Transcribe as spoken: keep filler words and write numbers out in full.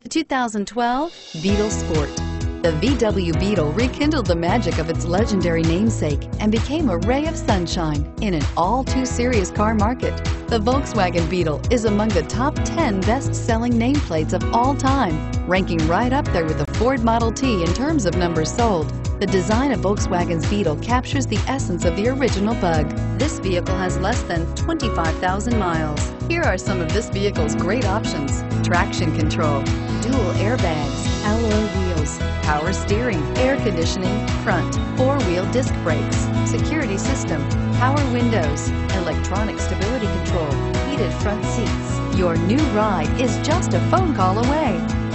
The two thousand twelve Beetle Sport. The V W Beetle rekindled the magic of its legendary namesake and became a ray of sunshine in an all-too-serious car market. The Volkswagen Beetle is among the top ten best-selling nameplates of all time, ranking right up there with the Ford Model T in terms of numbers sold. The design of Volkswagen's Beetle captures the essence of the original bug. This vehicle has less than twenty-five thousand miles. Here are some of this vehicle's great options: traction control, dual airbags, alloy wheels, power steering, air conditioning, front, four-wheel disc brakes, security system, power windows, electronic stability control, heated front seats. Your new ride is just a phone call away.